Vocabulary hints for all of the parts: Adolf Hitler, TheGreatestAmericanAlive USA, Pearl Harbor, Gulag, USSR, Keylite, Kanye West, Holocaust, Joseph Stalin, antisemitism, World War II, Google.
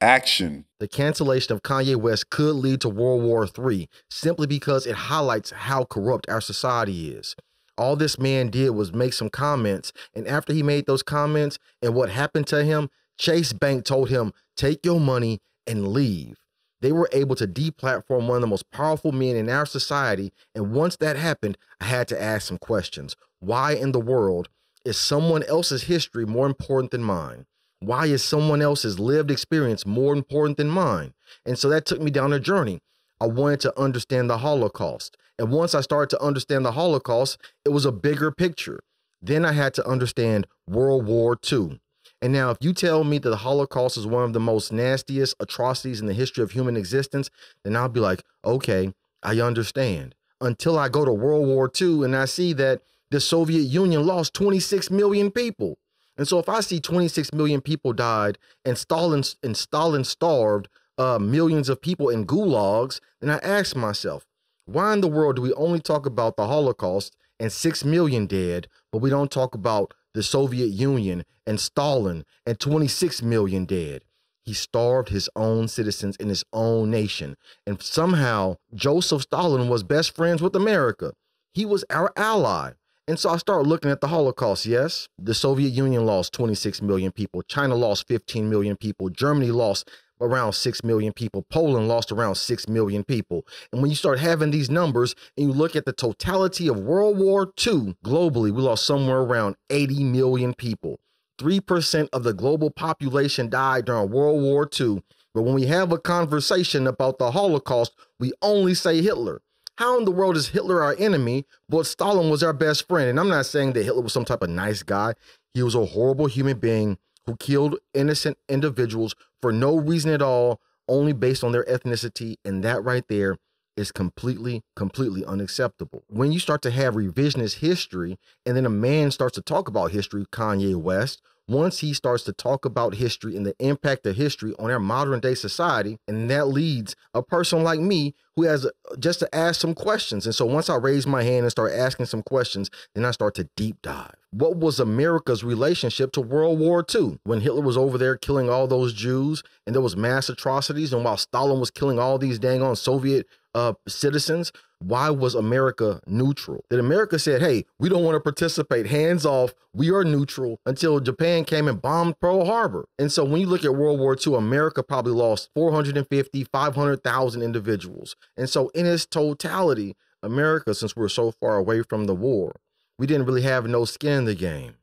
action. The cancellation of Kanye West could lead to World War III simply because it highlights how corrupt our society is. All this man did was make some comments, and after he made those comments and what happened to him, Chase Bank told him, take your money and leave. They were able to deplatform one of the most powerful men in our society, and once that happened, I had to ask some questions. Why in the world is someone else's history more important than mine? Why is someone else's lived experience more important than mine? And so that took me down a journey. I wanted to understand the Holocaust. And once I started to understand the Holocaust, it was a bigger picture. Then I had to understand World War II. And now if you tell me that the Holocaust is one of the most nastiest atrocities in the history of human existence, then I'll be like, okay, I understand. Until I go to World War II and I see that the Soviet Union lost 26 million people. And so if I see 26 million people died and Stalin starved millions of people in gulags, then I ask myself, why in the world do we only talk about the Holocaust and 6 million dead, but we don't talk about the Soviet Union and Stalin and 26 million dead? He starved his own citizens in his own nation. And somehow Joseph Stalin was best friends with America. He was our ally. And so I start looking at the Holocaust. Yes, the Soviet Union lost 26 million people. China lost 15 million people. Germany lost around 6 million people. Poland lost around 6 million people. And when you start having these numbers and you look at the totality of World War II globally, we lost somewhere around 80 million people. 3% of the global population died during World War II. But when we have a conversation about the Holocaust, we only say Hitler. How in the world is Hitler our enemy, but Stalin was our best friend? And I'm not saying that Hitler was some type of nice guy. He was a horrible human being who killed innocent individuals for no reason at all, only based on their ethnicity. And that right there is completely, completely unacceptable. When you start to have revisionist history, and then a man starts to talk about history, Kanye West, once he starts to talk about history and the impact of history on our modern day society, and that leads a person like me who has just to ask some questions. And so once I raise my hand and start asking some questions, then I start to deep dive. What was America's relationship to World War II? When Hitler was over there killing all those Jews and there was mass atrocities, and while Stalin was killing all these dang on Soviet citizens, why was America neutral? That America said, hey, we don't want to participate, hands off, we are neutral, until Japan came and bombed Pearl Harbor. And so when you look at World War II, America probably lost 450, 500,000 individuals. And so in its totality, America, since we're so far away from the war, we didn't really have no skin in the game.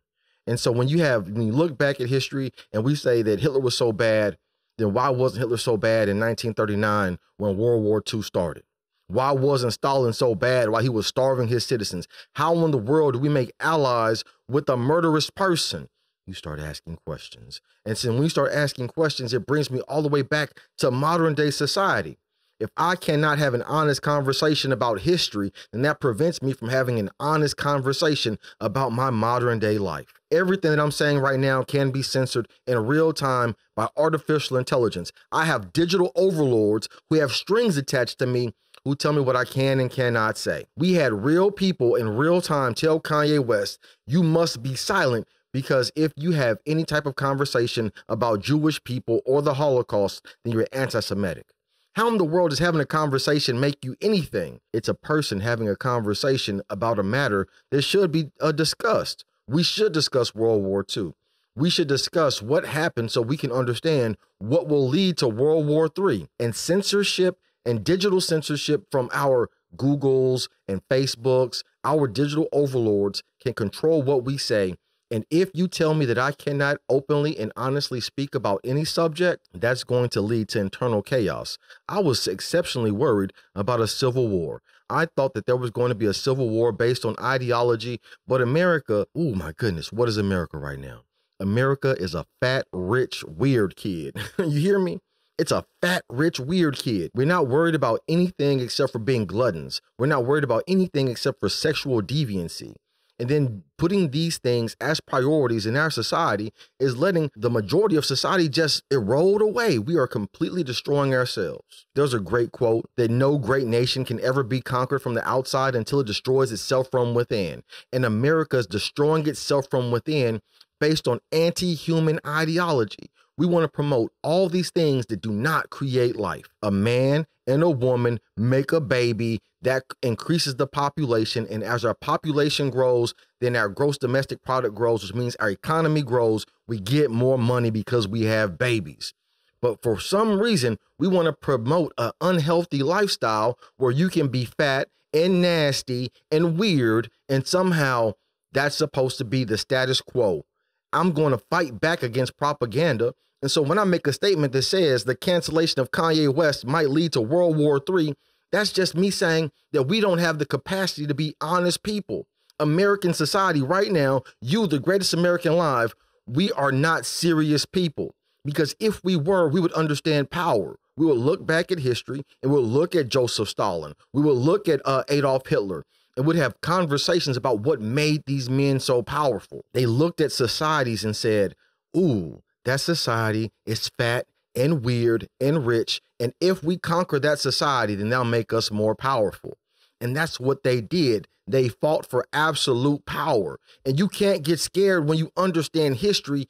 And so when you look back at history and we say that Hitler was so bad, then why wasn't Hitler so bad in 1939 when World War II started? Why wasn't Stalin so bad while he was starving his citizens? How in the world do we make allies with a murderous person? You start asking questions. And so when you start asking questions, it brings me all the way back to modern day society. If I cannot have an honest conversation about history, then that prevents me from having an honest conversation about my modern day life. Everything that I'm saying right now can be censored in real time by artificial intelligence. I have digital overlords who have strings attached to me who tell me what I can and cannot say. We had real people in real time tell Kanye West, you must be silent, because if you have any type of conversation about Jewish people or the Holocaust, then you're anti-Semitic. How in the world does having a conversation make you anything? It's a person having a conversation about a matter that should be discussed. We should discuss World War II. We should discuss what happened so we can understand what will lead to World War III. And censorship and digital censorship from our Googles and Facebooks, our digital overlords can control what we say. And if you tell me that I cannot openly and honestly speak about any subject, that's going to lead to internal chaos. I was exceptionally worried about a civil war. I thought that there was going to be a civil war based on ideology, but America, oh my goodness, what is America right now? America is a fat, rich, weird kid. You hear me? It's a fat, rich, weird kid. We're not worried about anything except for being gluttons. We're not worried about anything except for sexual deviancy. And then putting these things as priorities in our society is letting the majority of society just erode away. We are completely destroying ourselves. There's a great quote that no great nation can ever be conquered from the outside until it destroys itself from within. And America is destroying itself from within based on anti-human ideology. We want to promote all these things that do not create life. A man and a woman make a baby that increases the population. And as our population grows, then our gross domestic product grows, which means our economy grows. We get more money because we have babies. But for some reason, we want to promote an unhealthy lifestyle where you can be fat and nasty and weird. And somehow that's supposed to be the status quo. I'm going to fight back against propaganda. And so when I make a statement that says the cancellation of Kanye West might lead to World War III, that's just me saying that we don't have the capacity to be honest people. American society right now, you, the greatest American live, we are not serious people. Because if we were, we would understand power. We would look back at history and we'll look at Joseph Stalin. We will look at Adolf Hitler. And would have conversations about what made these men so powerful. They looked at societies and said, ooh, that society is fat and weird and rich. And if we conquer that society, then they'll make us more powerful. And that's what they did. They fought for absolute power. And you can't get scared when you understand history.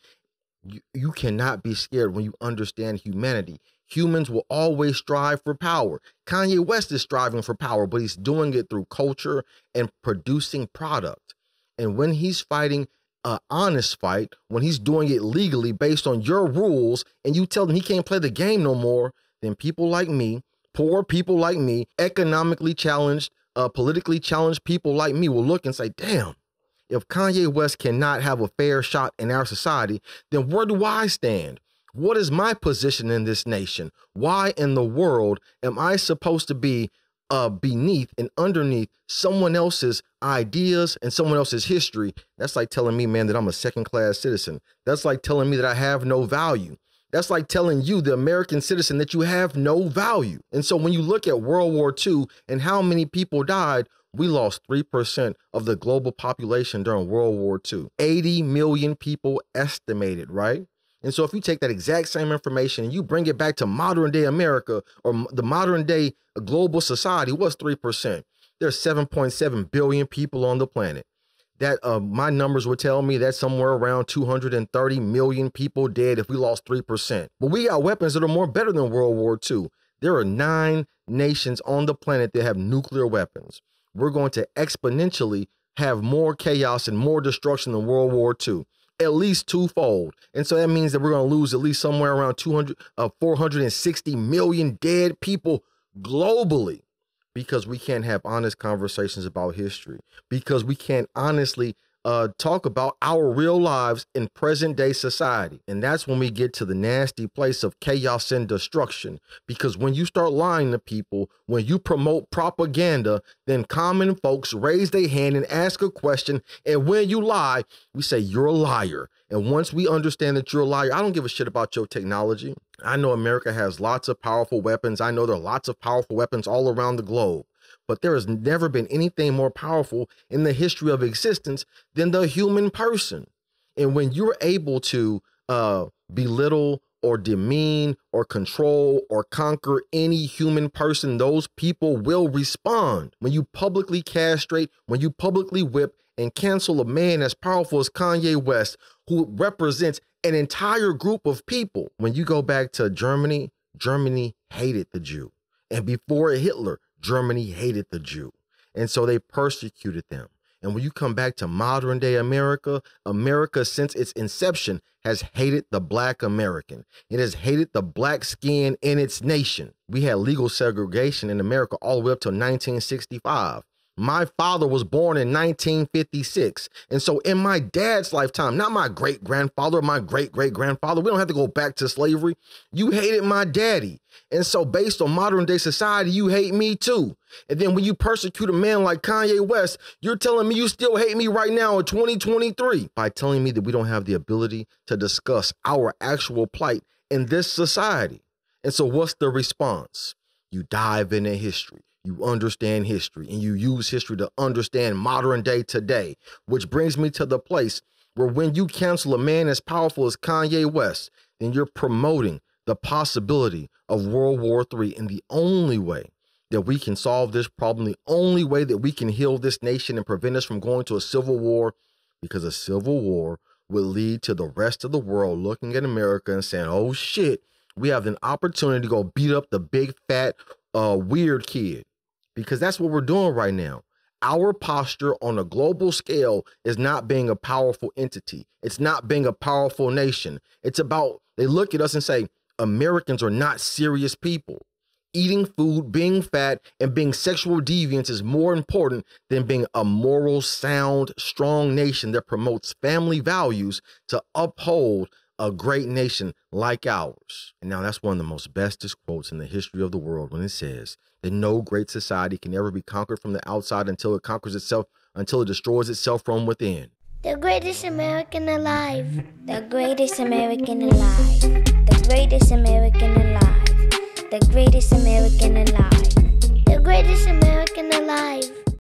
You cannot be scared when you understand humanity. Humans will always strive for power. Kanye West is striving for power, but he's doing it through culture and producing product. And when he's fighting an honest fight, when he's doing it legally based on your rules, and you tell them he can't play the game no more, then people like me, poor people like me, economically challenged, politically challenged people like me will look and say, damn, if Kanye West cannot have a fair shot in our society, then where do I stand? What is my position in this nation? Why in the world am I supposed to be beneath and underneath someone else's ideas and someone else's history? That's like telling me, man, that I'm a second-class citizen. That's like telling me that I have no value. That's like telling you, the American citizen, that you have no value. And so when you look at World War II and how many people died, we lost 3% of the global population during World War II. 80 million people estimated, right? And so if you take that exact same information and you bring it back to modern day America or the modern day global society, what's 3%? There's 7.7 billion people on the planet. That my numbers would tell me that somewhere around 230 million people dead if we lost 3%. But we got weapons that are more better than World War II. There are 9 nations on the planet that have nuclear weapons. We're going to exponentially have more chaos and more destruction than World War II. At least twofold. And so that means that we're going to lose at least somewhere around 460 million dead people globally because we can't have honest conversations about history, because we can't honestly talk about our real lives in present day society. And that's when we get to the nasty place of chaos and destruction, because when you start lying to people, when you promote propaganda, then common folks raise their hand and ask a question. And when you lie, we say you're a liar. And once we understand that you're a liar, I don't give a shit about your technology. I know America has lots of powerful weapons. I know there are lots of powerful weapons all around the globe. But there has never been anything more powerful in the history of existence than the human person. And when you're able to belittle or demean or control or conquer any human person, those people will respond. When you publicly castrate, when you publicly whip and cancel a man as powerful as Kanye West, who represents an entire group of people. When you go back to Germany, Germany hated the Jew. And before Hitler, Germany hated the Jew, and so they persecuted them. And when you come back to modern day America, America since its inception has hated the black American. It has hated the black skin in its nation. We had legal segregation in America all the way up till 1965. My father was born in 1956. And so in my dad's lifetime, not my great-grandfather, my great-great-grandfather, we don't have to go back to slavery. You hated my daddy. And so based on modern day society, you hate me too. And then when you persecute a man like Kanye West, you're telling me you still hate me right now in 2023 by telling me that we don't have the ability to discuss our actual plight in this society. And so what's the response? You dive into history. You understand history and you use history to understand modern day today, which brings me to the place where when you cancel a man as powerful as Kanye West, then you're promoting the possibility of World War III. And the only way that we can solve this problem, the only way that we can heal this nation and prevent us from going to a civil war, because a civil war would lead to the rest of the world looking at America and saying, oh shit, we have an opportunity to go beat up the big fat weird kid, because that's what we're doing right now. Our posture on a global scale is not being a powerful entity. It's not being a powerful nation. It's about, they look at us and say, Americans are not serious people. Eating food, being fat, and being sexual deviants is more important than being a moral, sound, strong nation that promotes family values to uphold a great nation like ours. And now that's one of the most bestest quotes in the history of the world, when it says that no great society can ever be conquered from the outside until it conquers itself, until it destroys itself from within. The greatest American alive. The greatest American alive. The greatest American alive. The greatest American alive. The greatest American alive.